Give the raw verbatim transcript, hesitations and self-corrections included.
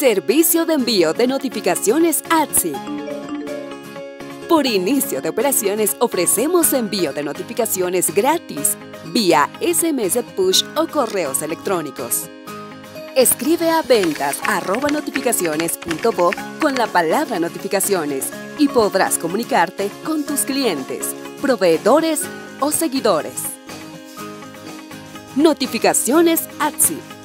Servicio de envío de notificaciones A T S I. Por inicio de operaciones ofrecemos envío de notificaciones gratis vía S M S PUSH o correos electrónicos. Escribe a ventas arroba notificaciones punto bo con la palabra notificaciones y podrás comunicarte con tus clientes, proveedores o seguidores. Notificaciones A T S I.